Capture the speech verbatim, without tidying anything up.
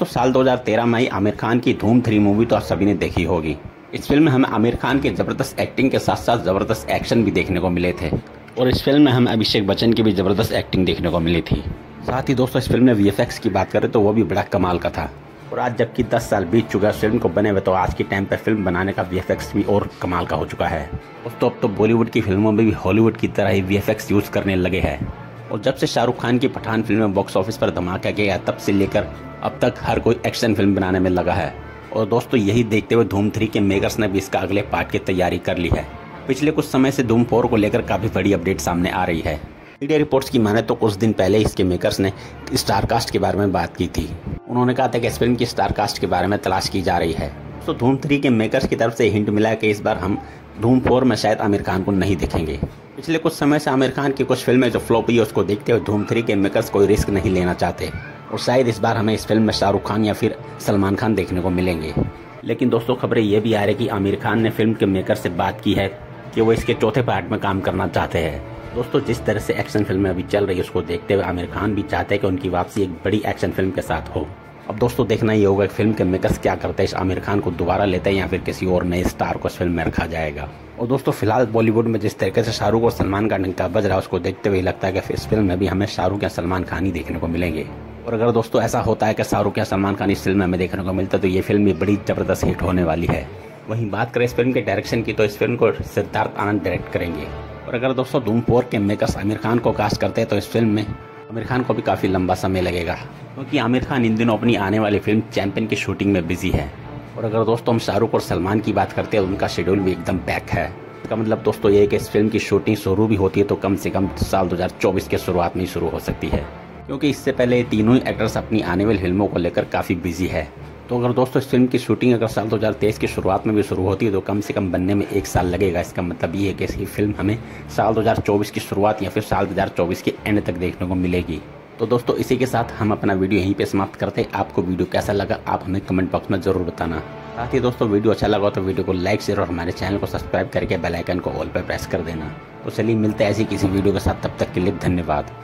दोस्तों साल दो हज़ार तेरह में आमिर खान की धूम थ्री मूवी तो आप सभी ने देखी होगी। इस फिल्म में हमें आमिर खान की ज़बरदस्त एक्टिंग के साथ साथ ज़बरदस्त एक्शन भी देखने को मिले थे और इस फिल्म में हमें अभिषेक बच्चन की भी ज़बरदस्त एक्टिंग देखने को मिली थी। साथ ही दोस्तों इस फिल्म में वी एफ एक्स की बात करें तो वो भी बड़ा कमाल का था। और आज जबकि दस साल बीत चुका है फिल्म को बने हुए, तो आज के टाइम पर फिल्म बनाने का वी एफ एक्स भी और कमाल का हो चुका है। दोस्तों अब तो बॉलीवुड की फिल्मों में भी हॉलीवुड की तरह ही वी एफ एक्स यूज़ करने लगे हैं। और जब से शाहरुख खान की पठान फिल्म में बॉक्स ऑफिस पर धमाका किया तब से लेकर अब तक हर कोई एक्शन फिल्म बनाने में लगा है। और दोस्तों यही देखते हुए धूम थ्री के मेकर्स ने भी इसका अगले पार्ट की तैयारी कर ली है। पिछले कुछ समय से धूम फोर को लेकर काफ़ी बड़ी अपडेट सामने आ रही है। मीडिया रिपोर्ट्स की माने तो कुछ दिन पहले इसके मेकर्स ने स्टारकास्ट के बारे में बात की थी। उन्होंने कहा था कि इस फिल्म की स्टारकास्ट के बारे में तलाश की जा रही है। तो धूम थ्री के मेकर्स की तरफ से हिंट मिला कि इस बार हम धूम फोर में शायद आमिर खान को नहीं देखेंगे। पिछले कुछ समय से आमिर खान की कुछ फिल्में जो फ्लॉप हुई उसको देखते हुए धूम थ्री के मेकर्स कोई रिस्क नहीं लेना चाहते और शायद इस बार हमें इस फिल्म में शाहरुख खान या फिर सलमान खान देखने को मिलेंगे। लेकिन दोस्तों खबरें ये भी आ रही कि आमिर खान ने फिल्म के मेकर से बात की है कि वो इसके चौथे पार्ट में काम करना चाहते हैं। दोस्तों जिस तरह से एक्शन फिल्में अभी चल रही है उसको देखते हुए आमिर खान भी चाहते हैं कि उनकी वापसी एक बड़ी एक्शन फिल्म के साथ हो। अब दोस्तों देखना ये होगा कि फिल्म के मेकर्स क्या करते हैं, इस आमिर खान को दोबारा लेते हैं या फिर किसी और नए स्टार को इस फिल्म में रखा जाएगा। और दोस्तों फिलहाल बॉलीवुड में जिस तरीके से शाहरुख और सलमान का डंका बज रहा है उसको देखते हुए लगता है कि इस फिल्म में भी हमें शाहरुख या सलमान खान ही देखने को मिलेंगे। और अगर दोस्तों ऐसा होता है कि शाहरुख या सलमान खान इस फिल्म में हमें देखने को मिलता है तो ये फिल्म भी बड़ी ज़बरदस्त हिट होने वाली है। वहीं बात करें इस फिल्म के डायरेक्शन की तो इस फिल्म को सिद्धार्थ आनंद डायरेक्ट करेंगे। और अगर दोस्तों धूम फोर के मेकर्स आमिर खान को कास्ट करते हैं तो इस फिल्म में आमिर खान को भी काफ़ी लंबा समय लगेगा क्योंकि आमिर खान इन दिनों अपनी आने वाली फिल्म चैंपियन की शूटिंग में बिजी है। और अगर दोस्तों हम शाहरुख और सलमान की बात करते हैं उनका शेड्यूल भी एकदम पैक है। इसका मतलब दोस्तों ये कि इस फिल्म की शूटिंग शुरू भी होती है तो कम से कम साल दो हज़ार चौबीस के शुरुआत में ही शुरू हो सकती है क्योंकि इससे पहले तीनों ही एक्टर्स अपनी आने वाली फिल्मों को लेकर काफ़ी बिजी है। तो अगर दोस्तों इस फिल्म की शूटिंग अगर साल दो हज़ार तेईस की शुरुआत में भी शुरू होती है तो कम से कम बनने में एक साल लगेगा। इसका मतलब ये है कि इसकी फिल्म हमें साल दो हज़ार चौबीस की शुरुआत या फिर साल दो हज़ार चौबीस के एंड तक देखने को मिलेगी। तो दोस्तों इसी के साथ हम अपना वीडियो यहीं पे समाप्त करते हैं। आपको वीडियो कैसा लगा आप हमें कमेंट बॉक्स में ज़रूर बताना। साथ ही दोस्तों वीडियो अच्छा लगा तो वीडियो को लाइक शेयर और हमारे चैनल को सब्सक्राइब करके बेल आइकन को ऑल पर प्रेस कर देना। तो चलिए मिलते हैं ऐसी किसी वीडियो के साथ, तब तक के लिए धन्यवाद।